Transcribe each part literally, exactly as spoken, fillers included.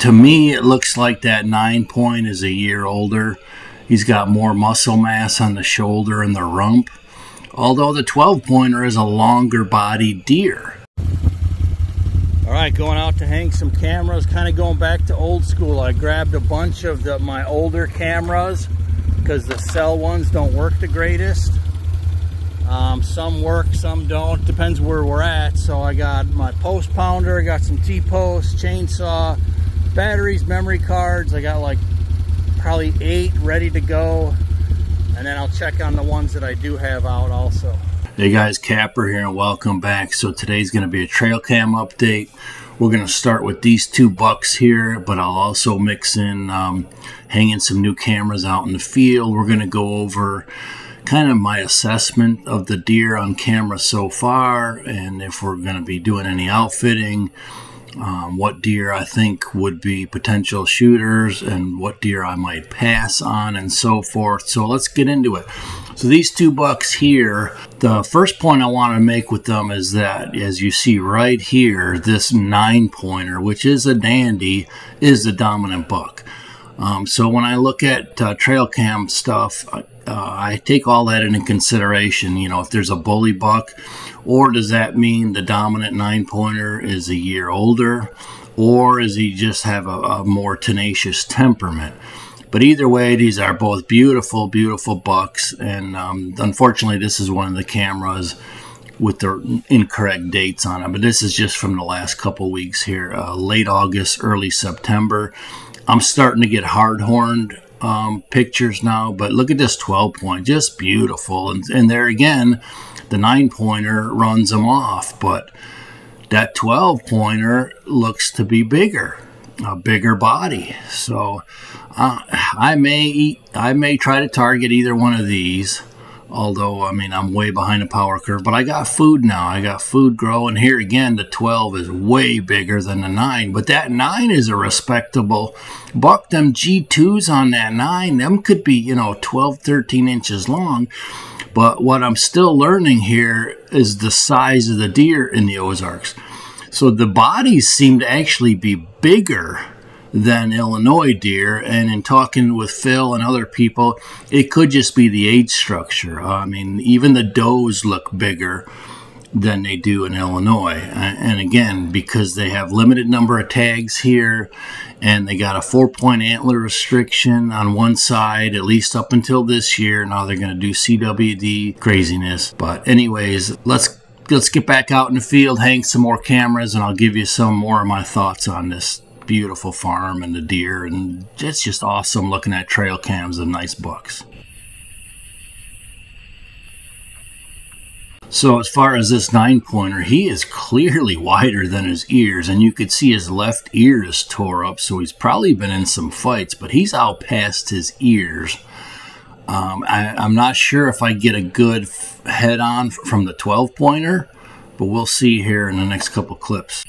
To me, it looks like that nine point is a year older. He's got more muscle mass on the shoulder and the rump, although the twelve pointer is a longer bodied deer. All right, going out to hang some cameras, kind of going back to old school. I grabbed a bunch of the, my older cameras because the cell ones don't work the greatest. Um, some work, some don't, depends where we're at. So I got my post pounder, I got some T-posts, chainsaw, batteries, memory cards. I got like probably eight ready to go, and then I'll check on the ones that I do have out also. Hey guys, Kapper here and welcome back. So today's going to be a trail cam update. We're going to start with these two bucks here, but I'll also mix in um, hanging some new cameras out in the field. We're going to go over kind of my assessment of the deer on camera so far, and if we're going to be doing any outfitting, Um, what deer I think would be potential shooters and what deer I might pass on and so forth. So let's get into it. So these two bucks here, the first point I want to make with them is that, as you see right here, this nine pointer, which is a dandy, is the dominant buck. Um, so when I look at uh, trail cam stuff, I, Uh, I take all that into consideration. You know, if there's a bully buck, or does that mean the dominant nine pointer is a year older, or does he just have a, a more tenacious temperament? But either way, these are both beautiful, beautiful bucks, and um, unfortunately this is one of the cameras with the incorrect dates on it, but this is just from the last couple weeks here, uh, late August, early September. I'm starting to get hard-horned um pictures now, but look at this twelve point, just beautiful, and, and there again the nine pointer runs them off, but that twelve pointer looks to be bigger, a bigger body. So uh, i may i may try to target either one of these, although I mean I'm way behind the power curve, but I got food now, I got food growing. Here again, the twelve is way bigger than the nine, but that nine is a respectable buck. Them G twos on that nine, them could be, you know, twelve, thirteen inches long. But what I'm still learning here is the size of the deer in the Ozarks. So the bodies seem to actually be bigger than Illinois deer, and in talking with Phil and other people, it could just be the age structure. I mean, even the does look bigger than they do in Illinois, and again, because they have limited number of tags here, and they got a four-point antler restriction on one side, at least up until this year. Now they're going to do C W D craziness, but anyways, let's let's get back out in the field, hang some more cameras, and I'll give you some more of my thoughts on this beautiful farm and the deer, and it's just awesome looking at trail cams of nice bucks. So as far as this nine pointer, he is clearly wider than his ears, and you could see his left ear is tore up, so he's probably been in some fights, but he's out past his ears. um, I, I'm not sure if I get a good head on from the twelve pointer, but we'll see here in the next couple clips.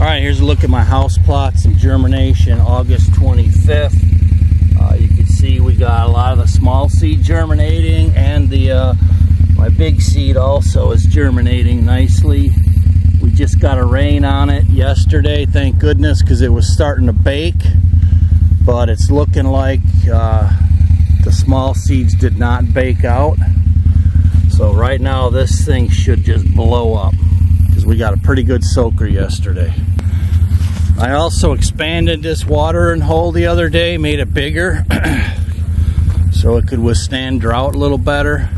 All right, here's a look at my house plot, some germination, August twenty-fifth. Uh, you can see we got a lot of the small seed germinating, and the uh, my big seed also is germinating nicely. We just got a rain on it yesterday, thank goodness, because it was starting to bake. But it's looking like uh, the small seeds did not bake out. So right now this thing should just blow up. We got a pretty good soaker yesterday. I also expanded this watering hole the other day, made it bigger so it could withstand drought a little better.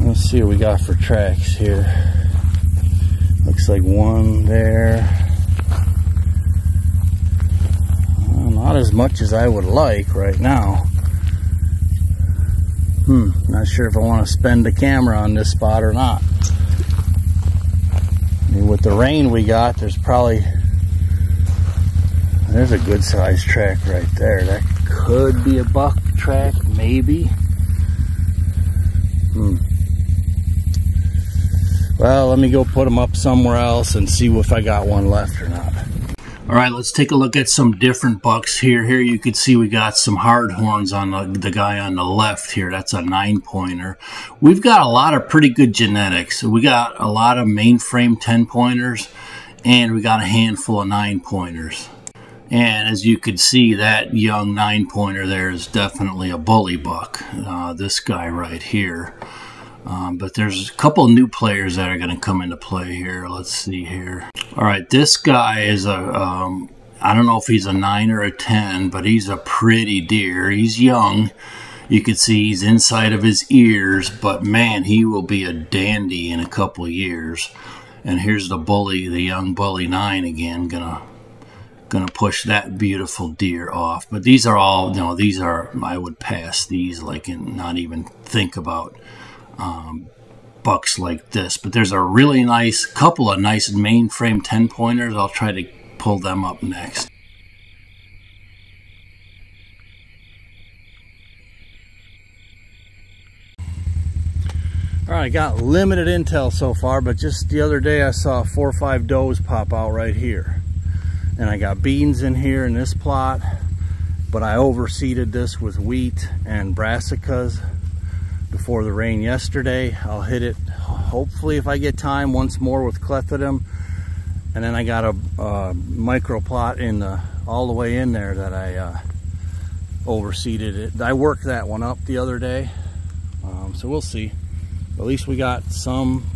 Let's see what we got for tracks here. Looks like one there. Well, not as much as I would like right now. Hmm, not sure if I want to spend the camera on this spot or not. I mean, with the rain we got, there's probably, there's a good sized track right there. That could be a buck track, maybe. Hmm. Well, let me go put them up somewhere else and see if I got one left or not. All right, let's take a look at some different bucks here. Here you can see we got some hard horns on the, the guy on the left here. That's a nine-pointer. We've got a lot of pretty good genetics. We got a lot of mainframe ten-pointers, and we got a handful of nine-pointers. And as you can see, that young nine-pointer there is definitely a bully buck, uh, this guy right here. Um, but there's a couple new players that are going to come into play here. Let's see here. All right, this guy is a, um, I don't know if he's a nine or a ten, but he's a pretty deer. He's young. You can see he's inside of his ears, but man, he will be a dandy in a couple years. And here's the bully, the young bully nine again, going to. Going to push that beautiful deer off. But these are all, you know, these are, I would pass these like and not even think about um, bucks like this. But there's a really nice couple of nice mainframe ten-pointers. I'll try to pull them up next. All right, I got limited intel so far, but just the other day I saw four or five does pop out right here. And I got beans in here in this plot, but I overseeded this with wheat and brassicas before the rain yesterday. I'll hit it, hopefully if I get time, once more with clethodim. And then I got a, a micro plot in the, all the way in there that I uh, overseeded it. I worked that one up the other day, um, so we'll see. At least we got some,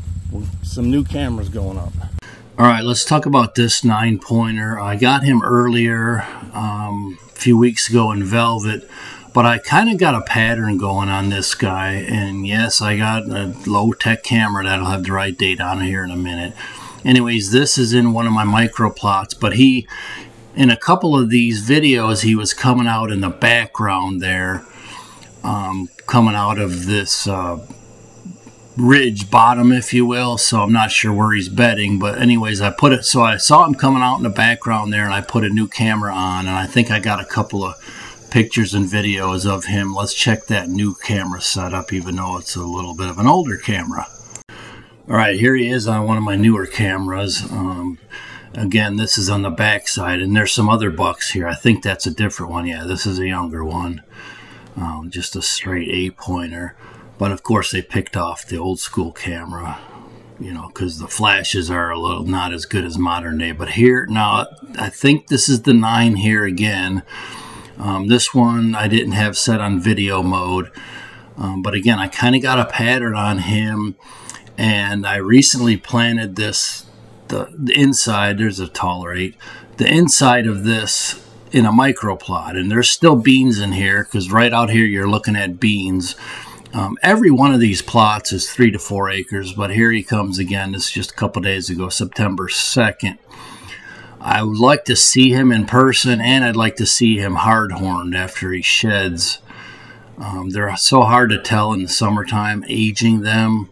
some new cameras going up. All right, let's talk about this nine-pointer. I got him earlier, um, a few weeks ago in velvet, but I kind of got a pattern going on this guy. And yes, I got a low-tech camera that'll have the right date on here in a minute. Anyways, this is in one of my micro plots, but he, in a couple of these videos, he was coming out in the background there, um, coming out of this uh, ridge bottom, if you will. So I'm not sure where he's bedding, but anyways, I put it, so I saw him coming out in the background there, and I put a new camera on, and I think I got a couple of pictures and videos of him. Let's check that new camera setup, even though it's a little bit of an older camera. All right, here he is on one of my newer cameras. Um, again, this is on the back side, and there's some other bucks here. I think that's a different one. Yeah, this is a younger one, um, just a straight eight-pointer. But of course they picked off the old school camera, you know, because the flashes are a little not as good as modern day. But here, now, I think this is the nine here again. Um, this one I didn't have set on video mode. Um, but again, I kind of got a pattern on him. And I recently planted this, the, the inside, there's a taller eight, the inside of this in a micro plot. And there's still beans in here, because right out here you're looking at beans. Um, every one of these plots is three to four acres, but here he comes again. This is just a couple days ago, September second. I would like to see him in person, and I'd like to see him hard-horned after he sheds. Um, they're so hard to tell in the summertime, aging them.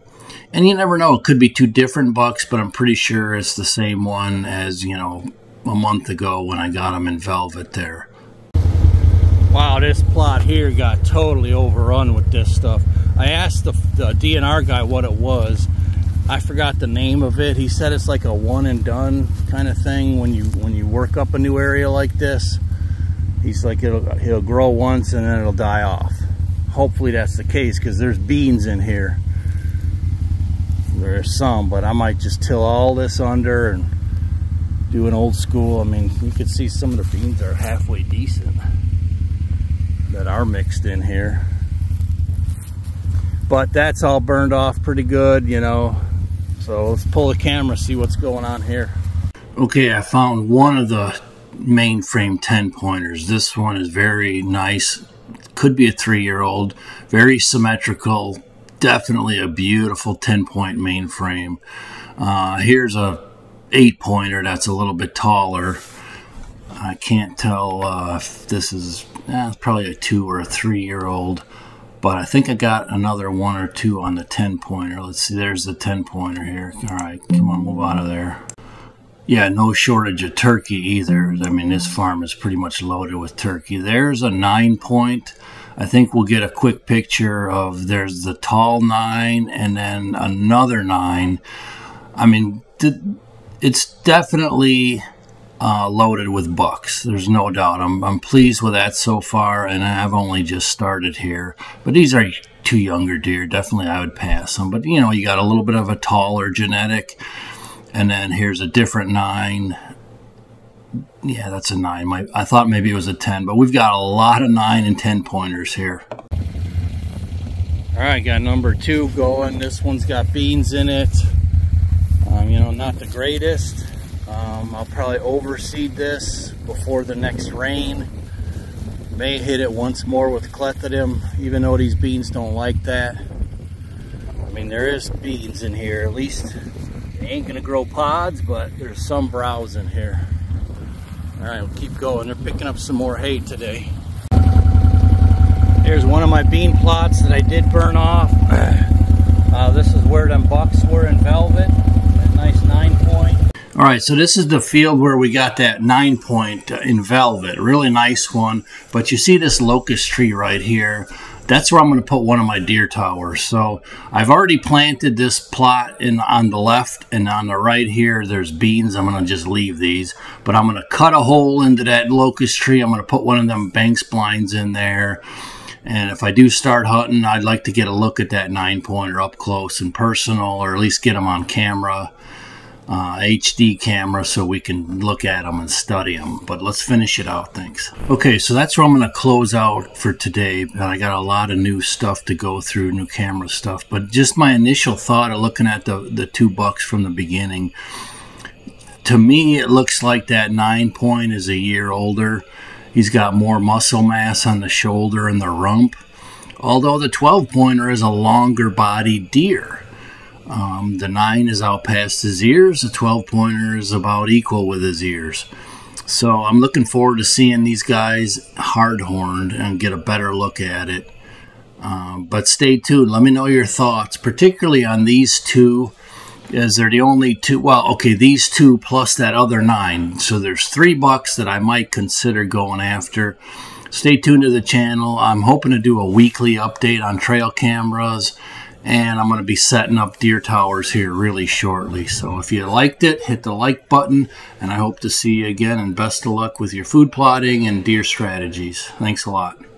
And you never know, it could be two different bucks, but I'm pretty sure it's the same one as, you know, a month ago when I got him in velvet there. Wow, this plot here got totally overrun with this stuff. I asked the, the D N R guy what it was. I forgot the name of it. He said it's like a one and done kind of thing when you when you work up a new area like this. He's like, it'll, it'll grow once and then it'll die off. Hopefully that's the case, because there's beans in here. There's some, but I might just till all this under and do an old school. I mean, you could see some of the beans are halfway decent that are mixed in here, but that's all burned off pretty good, you know. So let's pull the camera, see what's going on here. Okay, I found one of the mainframe ten-pointers. This one is very nice. Could be a three-year-old, very symmetrical, definitely a beautiful ten-point mainframe. Uh, here's a eight-pointer that's a little bit taller. I can't tell uh, if this is eh, probably a two or a three-year-old, but I think I got another one or two on the ten-pointer. Let's see, there's the ten-pointer here. All right, come on, move out of there. Yeah, no shortage of turkey either. I mean, this farm is pretty much loaded with turkey. There's a nine-point. I think we'll get a quick picture of, there's the tall nine and then another nine. I mean, it's definitely uh, loaded with bucks. There's no doubt. I'm, I'm pleased with that so far, and I've only just started here. But these are two younger deer. Definitely I would pass them. But, you know, you got a little bit of a taller genetic, and then here's a different nine. Yeah, that's a nine. My, I thought maybe it was a ten, but we've got a lot of nine and ten pointers here. All right, got number two going. This one's got beans in it. Um, you know, not the greatest. Um, I'll probably overseed this before the next rain. May hit it once more with clethodim, even though these beans don't like that. I mean, there is beans in here. At least they ain't gonna grow pods, but there's some browse in here. All right, we'll keep going. They're picking up some more hay today. Here's one of my bean plots that I did burn off. Uh, this is where them bucks were in velvet. That nice nine point. All right, so this is the field where we got that nine point in velvet. Really nice one. But you see this locust tree right here. That's where I'm going to put one of my deer towers. So I've already planted this plot in on the left, and on the right here there's beans. I'm going to just leave these, but I'm going to cut a hole into that locust tree. I'm going to put one of them bank splines in there, and if I do start hunting, I'd like to get a look at that nine pointer up close and personal, or at least get them on camera, uh, H D camera, so we can look at them and study them. But let's finish it out. Thanks. Okay, so that's where I'm going to close out for today. And I got a lot of new stuff to go through, new camera stuff. But just my initial thought of looking at the, the two bucks from the beginning. To me, it looks like that nine point is a year older. He's got more muscle mass on the shoulder and the rump, although the twelve pointer is a longer bodied deer. Um, the nine is out past his ears. The twelve pointer is about equal with his ears. So I'm looking forward to seeing these guys hard horned and get a better look at it. Um, but stay tuned. Let me know your thoughts, particularly on these two. Is there the only two? Well, okay, these two plus that other nine. So there's three bucks that I might consider going after. Stay tuned to the channel. I'm hoping to do a weekly update on trail cameras, and I'm going to be setting up deer towers here really shortly. So if you liked it, hit the like button, and I hope to see you again, and best of luck with your food plotting and deer strategies. Thanks a lot.